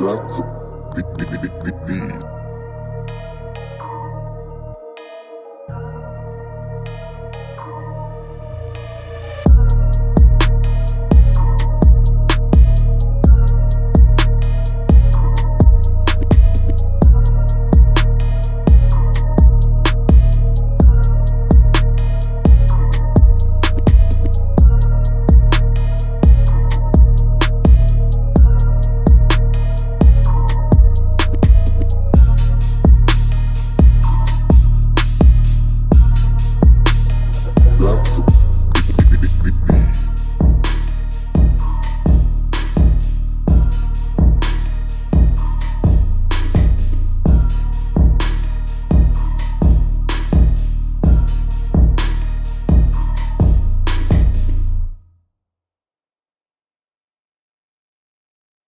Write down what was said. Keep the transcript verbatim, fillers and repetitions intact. That's it.